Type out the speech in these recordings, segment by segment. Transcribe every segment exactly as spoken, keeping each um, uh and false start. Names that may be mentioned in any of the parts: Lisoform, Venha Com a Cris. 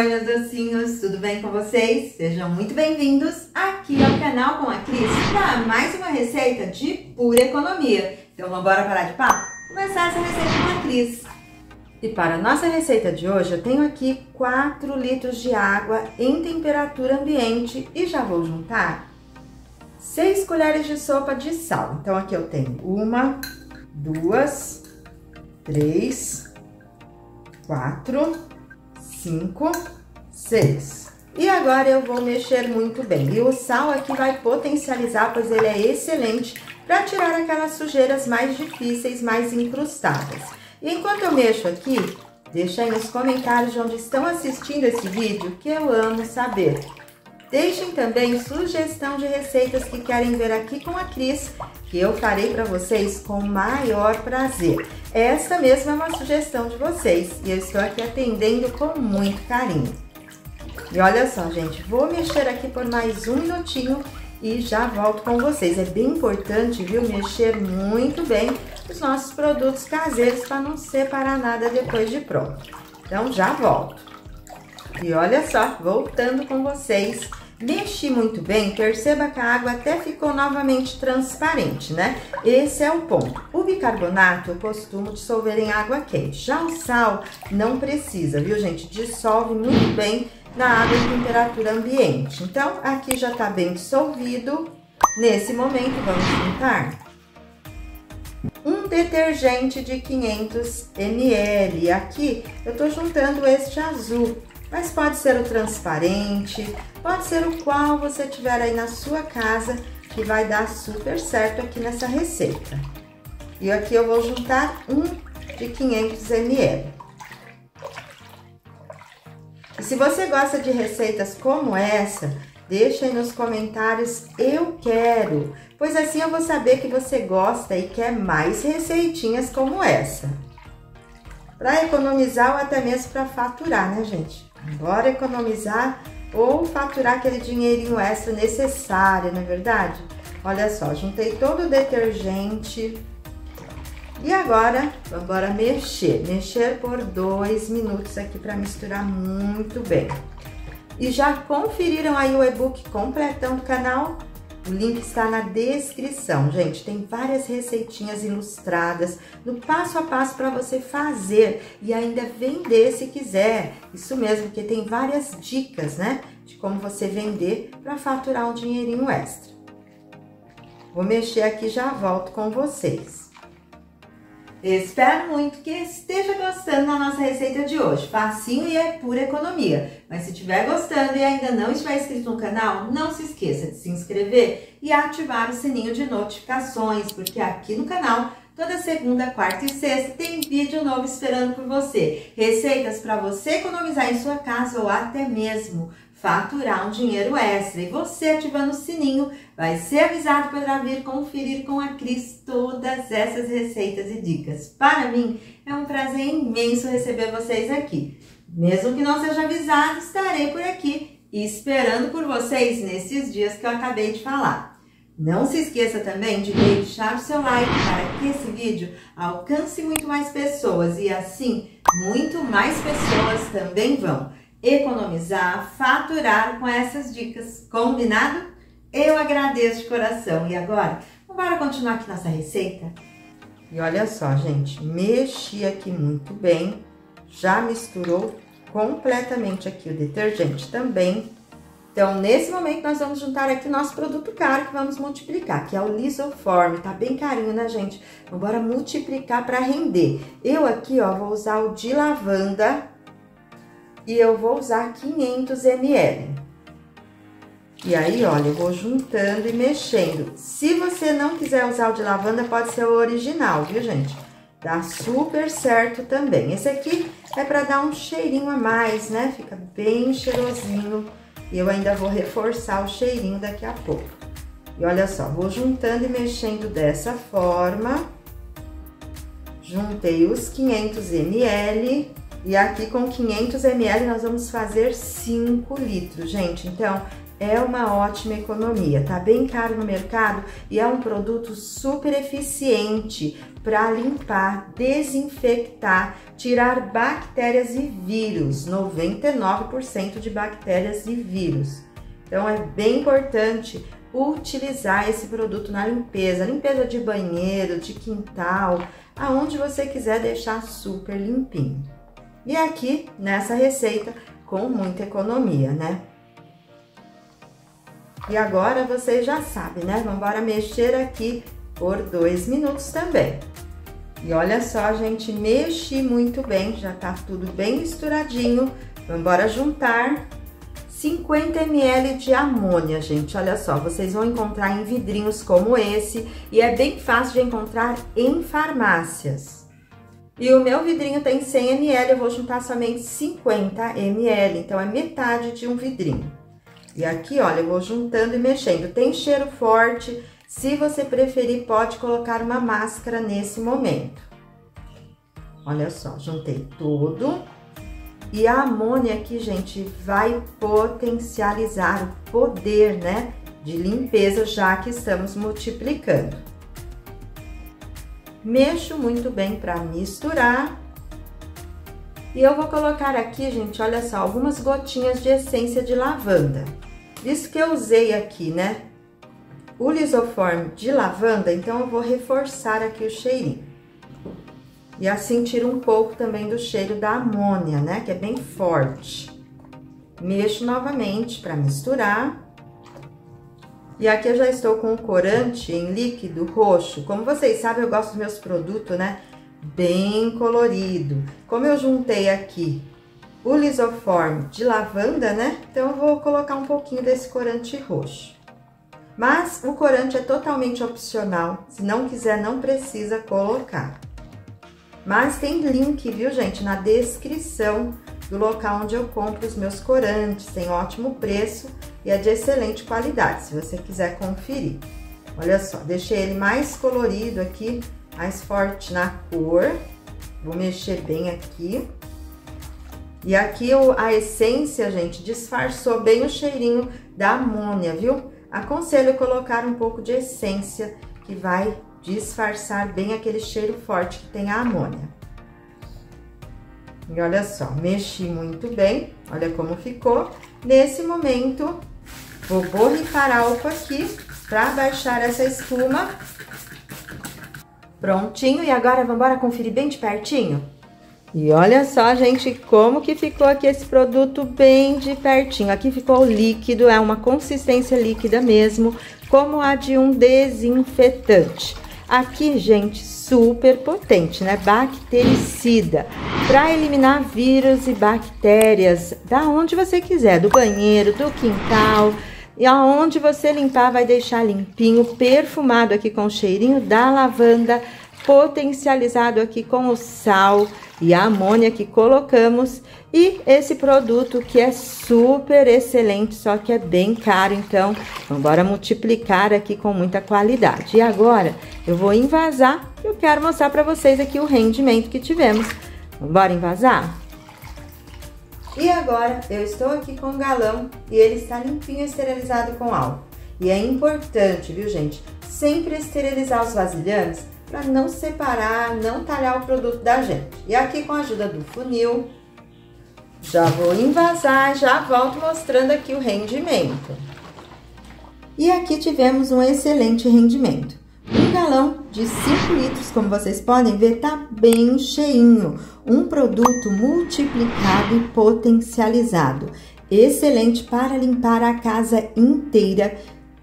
Oi, meus docinhos, tudo bem com vocês? Sejam muito bem-vindos aqui ao canal Com a Cris para mais uma receita de pura economia. Então vamos bora parar de papo? Começar essa receita com a Cris. E para a nossa receita de hoje eu tenho aqui quatro litros de água em temperatura ambiente e já vou juntar seis colheres de sopa de sal. Então aqui eu tenho uma, duas, três, quatro... cinco, seis. E agora eu vou mexer muito bem. E o sal aqui vai potencializar, pois ele é excelente para tirar aquelas sujeiras mais difíceis, mais incrustadas. E enquanto eu mexo aqui, deixa aí nos comentários de onde estão assistindo esse vídeo, que eu amo saber. Deixem também sugestão de receitas que querem ver aqui com a Cris, que eu farei para vocês com o maior prazer. Essa mesma é uma sugestão de vocês e eu estou aqui atendendo com muito carinho. E olha só, gente, vou mexer aqui por mais um minutinho e já volto com vocês. É bem importante, viu, mexer muito bem os nossos produtos caseiros para não separar nada depois de pronto. Então já volto. E olha só, voltando com vocês. Mexi muito bem, perceba que a água até ficou novamente transparente, né? Esse é o ponto. O bicarbonato eu costumo dissolver em água quente. Já o sal não precisa, viu, gente? Dissolve muito bem na água em temperatura ambiente. Então, aqui já tá bem dissolvido. Nesse momento, vamos juntar um detergente de quinhentos mililitros. Aqui eu tô juntando este azul. Mas pode ser o transparente, pode ser o qual você tiver aí na sua casa, que vai dar super certo aqui nessa receita. E aqui eu vou juntar um de quinhentos mililitros. E se você gosta de receitas como essa, deixa aí nos comentários "eu quero", pois assim eu vou saber que você gosta e quer mais receitinhas como essa. Para economizar ou até mesmo para faturar, né, gente? Bora economizar ou faturar aquele dinheirinho extra necessário, não é verdade? Olha só, juntei todo o detergente e agora vamos embora mexer. Mexer por dois minutos aqui para misturar muito bem. E já conferiram aí o e-book completão do canal? O link está na descrição, gente. Tem várias receitinhas ilustradas no passo a passo para você fazer e ainda vender se quiser. Isso mesmo, porque tem várias dicas, né, de como você vender para faturar um dinheirinho extra. Vou mexer aqui e já volto com vocês. Espero muito que esteja gostando da nossa receita de hoje. Facinho e é pura economia. Mas se estiver gostando e ainda não estiver inscrito no canal, não se esqueça de se inscrever e ativar o sininho de notificações, porque aqui no canal, toda segunda, quarta e sexta, tem vídeo novo esperando por você. Receitas para você economizar em sua casa ou até mesmo faturar um dinheiro extra. E você ativando o sininho vai ser avisado, poderá vir conferir com a Cris todas essas receitas e dicas. Para mim é um prazer imenso receber vocês aqui. Mesmo que não seja avisado, estarei por aqui esperando por vocês nesses dias que eu acabei de falar. Não se esqueça também de deixar o seu like para que esse vídeo alcance muito mais pessoas e assim muito mais pessoas também vão economizar, faturar com essas dicas, combinado? Eu agradeço de coração. E agora, bora continuar aqui nossa receita? E olha só, gente, mexi aqui muito bem, já misturou completamente aqui o detergente também. Então, nesse momento, nós vamos juntar aqui nosso produto caro que vamos multiplicar, que é o Lisoform. Tá bem carinho, né, gente? Vamos bora multiplicar para render. Eu aqui, ó, vou usar o de lavanda. E eu vou usar quinhentos mililitros. E aí, olha, eu vou juntando e mexendo. Se você não quiser usar o de lavanda, pode ser o original, viu, gente? Dá super certo também. Esse aqui é para dar um cheirinho a mais, né? Fica bem cheirosinho. E eu ainda vou reforçar o cheirinho daqui a pouco. E olha só, vou juntando e mexendo dessa forma. Juntei os quinhentos mililitros. E aqui com quinhentos mililitros nós vamos fazer cinco litros, gente. Então, é uma ótima economia, tá bem caro no mercado e é um produto super eficiente para limpar, desinfectar, tirar bactérias e vírus, noventa e nove por cento de bactérias e vírus. Então é bem importante utilizar esse produto na limpeza, limpeza de banheiro, de quintal, aonde você quiser deixar super limpinho. E aqui nessa receita com muita economia, né? E agora vocês já sabem, né? Vamos embora mexer aqui por dois minutos também. E olha só, gente, mexi muito bem, já tá tudo bem misturadinho. Vamos embora juntar cinquenta mililitros de amônia, gente. Olha só, vocês vão encontrar em vidrinhos como esse e é bem fácil de encontrar em farmácias. E o meu vidrinho tem cem mililitros, eu vou juntar somente cinquenta mililitros, então é metade de um vidrinho. E aqui, olha, eu vou juntando e mexendo. Tem cheiro forte, se você preferir, pode colocar uma máscara nesse momento. Olha só, juntei tudo. E a amônia aqui, gente, vai potencializar o poder, né, de limpeza, já que estamos multiplicando. Mexo muito bem para misturar. E eu vou colocar aqui, gente, olha só, algumas gotinhas de essência de lavanda. Isso que eu usei aqui, né? O Lisoform de lavanda, então eu vou reforçar aqui o cheirinho. E assim tiro um pouco também do cheiro da amônia, né? Que é bem forte. Mexo novamente para misturar. E aqui eu já estou com o corante em líquido roxo. Como vocês sabem, eu gosto dos meus produtos, né? Bem colorido. Como eu juntei aqui o Lisoform de lavanda, né? Então eu vou colocar um pouquinho desse corante roxo. Mas o corante é totalmente opcional. Se não quiser, não precisa colocar. Mas tem link, viu, gente, na descrição do local onde eu compro os meus corantes. Tem ótimo preço e é de excelente qualidade, se você quiser conferir. Olha só, deixei ele mais colorido aqui, mais forte na cor. Vou mexer bem aqui. E aqui a essência, gente, disfarçou bem o cheirinho da amônia, viu? Aconselho colocar um pouco de essência, que vai disfarçar bem aquele cheiro forte que tem a amônia. E olha só, mexi muito bem. Olha como ficou. Nesse momento, vou borrifar álcool aqui para baixar essa espuma. Prontinho, e agora vamos embora conferir bem de pertinho? E olha só, gente, como que ficou aqui esse produto bem de pertinho. Aqui ficou líquido, é uma consistência líquida mesmo, como a de um desinfetante. Aqui, gente, super potente, né? Bactericida, para eliminar vírus e bactérias da onde você quiser, do banheiro, do quintal. E aonde você limpar, vai deixar limpinho, perfumado aqui com o cheirinho da lavanda, potencializado aqui com o sal e a amônia que colocamos. E esse produto que é super excelente, só que é bem caro, então vamos embora multiplicar aqui com muita qualidade. E agora eu vou envasar, eu quero mostrar para vocês aqui o rendimento que tivemos. Vamos embora envasar? E agora eu estou aqui com o galão e ele está limpinho e esterilizado com álcool. E é importante, viu, gente, sempre esterilizar os vasilhames para não separar, não talhar o produto da gente. E aqui com a ajuda do funil, já vou envasar, já volto mostrando aqui o rendimento. E aqui tivemos um excelente rendimento. Um galão de cinco litros, como vocês podem ver, tá bem cheinho. Um produto multiplicado e potencializado. Excelente para limpar a casa inteira,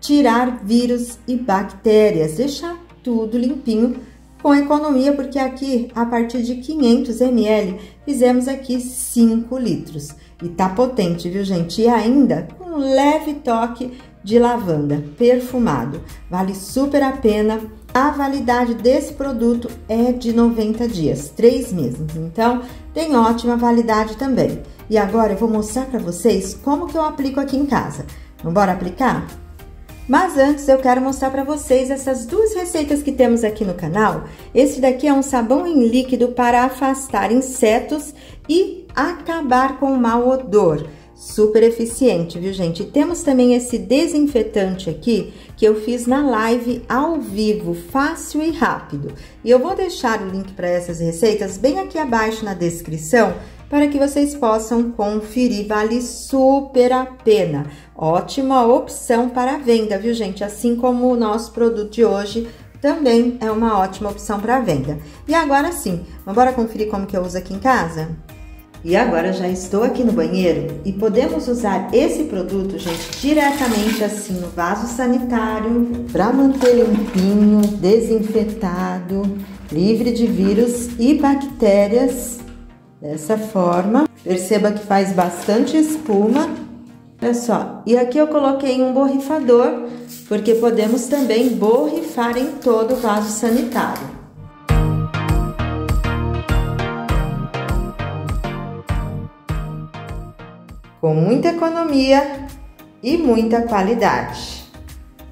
tirar vírus e bactérias, deixar tudo limpinho com economia, porque aqui, a partir de quinhentos mililitros, fizemos aqui cinco litros. E tá potente, viu, gente? E ainda com um leve toque de lavanda, perfumado. Vale super a pena. A validade desse produto é de noventa dias, três meses, então tem ótima validade também. E agora eu vou mostrar para vocês como que eu aplico aqui em casa. Vamos bora aplicar? Mas antes eu quero mostrar para vocês essas duas receitas que temos aqui no canal. Esse daqui é um sabão em líquido para afastar insetos e acabar com o mau odor. super eficiente, viu, gente? E temos também esse desinfetante aqui, que eu fiz na live ao vivo, fácil e rápido. E eu vou deixar o link para essas receitas bem aqui abaixo na descrição, para que vocês possam conferir, vale super a pena. Ótima opção para venda, viu, gente? Assim como o nosso produto de hoje também é uma ótima opção para venda. E agora sim, vamos bora conferir como que eu uso aqui em casa? E agora já estou aqui no banheiro e podemos usar esse produto, gente, diretamente assim no vaso sanitário para manter limpinho, desinfetado, livre de vírus e bactérias. Dessa forma, perceba que faz bastante espuma. Olha só, e aqui eu coloquei um borrifador, porque podemos também borrifar em todo o vaso sanitário. Com muita economia e muita qualidade.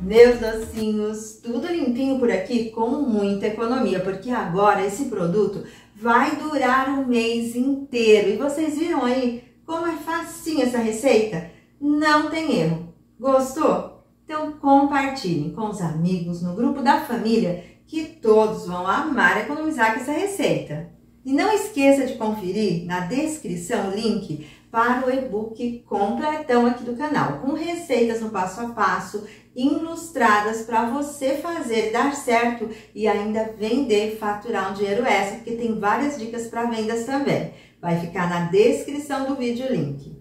Meus docinhos, tudo limpinho por aqui com muita economia, porque agora esse produto vai durar um mês inteiro. E vocês viram aí como é facinha essa receita? Não tem erro. Gostou? Então compartilhem com os amigos, no grupo da família, que todos vão amar economizar com essa receita. E não esqueça de conferir na descrição o link para o e-book completão aqui do canal, com receitas no passo a passo, ilustradas para você fazer dar certo e ainda vender, faturar um dinheiro extra, porque tem várias dicas para vendas também. Vai ficar na descrição do vídeo o link.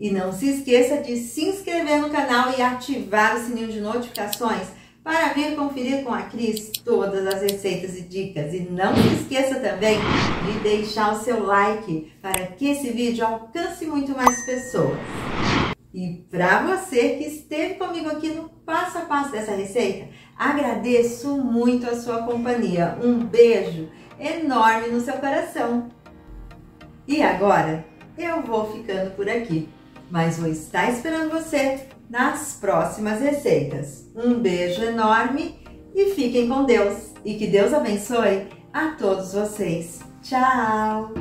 E não se esqueça de se inscrever no canal e ativar o sininho de notificações para vir conferir com a Cris todas as receitas e dicas. E não se esqueça também de deixar o seu like para que esse vídeo alcance muito mais pessoas. E para você que esteve comigo aqui no passo a passo dessa receita, agradeço muito a sua companhia. Um beijo enorme no seu coração. E agora eu vou ficando por aqui, mas vou estar esperando você nas próximas receitas. Um beijo enorme e fiquem com Deus. E que Deus abençoe a todos vocês. Tchau!